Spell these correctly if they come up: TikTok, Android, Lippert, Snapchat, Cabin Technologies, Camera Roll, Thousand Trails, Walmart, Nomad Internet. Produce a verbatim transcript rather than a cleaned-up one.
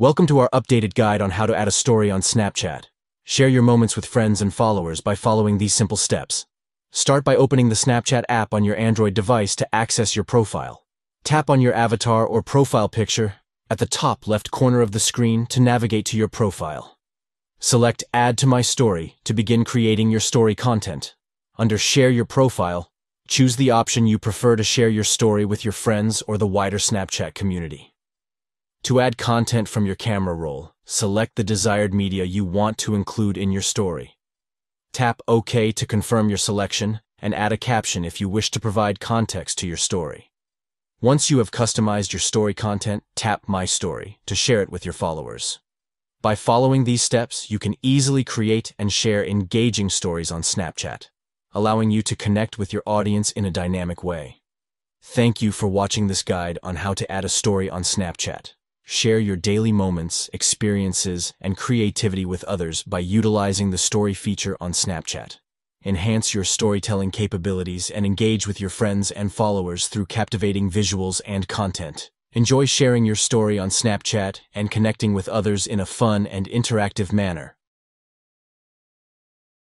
Welcome to our updated guide on how to add a story on Snapchat. Share your moments with friends and followers by following these simple steps. Start by opening the Snapchat app on your Android device to access your profile. Tap on your avatar or profile picture at the top left corner of the screen to navigate to your profile. Select Add to My Story to begin creating your story content. Under Share Your Profile, choose the option you prefer to share your story with your friends or the wider Snapchat community. To add content from your camera roll, select the desired media you want to include in your story. Tap OK to confirm your selection and add a caption if you wish to provide context to your story. Once you have customized your story content, tap My Story to share it with your followers. By following these steps, you can easily create and share engaging stories on Snapchat, allowing you to connect with your audience in a dynamic way. Thank you for watching this guide on how to add a story on Snapchat. Share your daily moments, experiences, and creativity with others by utilizing the story feature on Snapchat. Enhance your storytelling capabilities and engage with your friends and followers through captivating visuals and content. Enjoy sharing your story on Snapchat and connecting with others in a fun and interactive manner.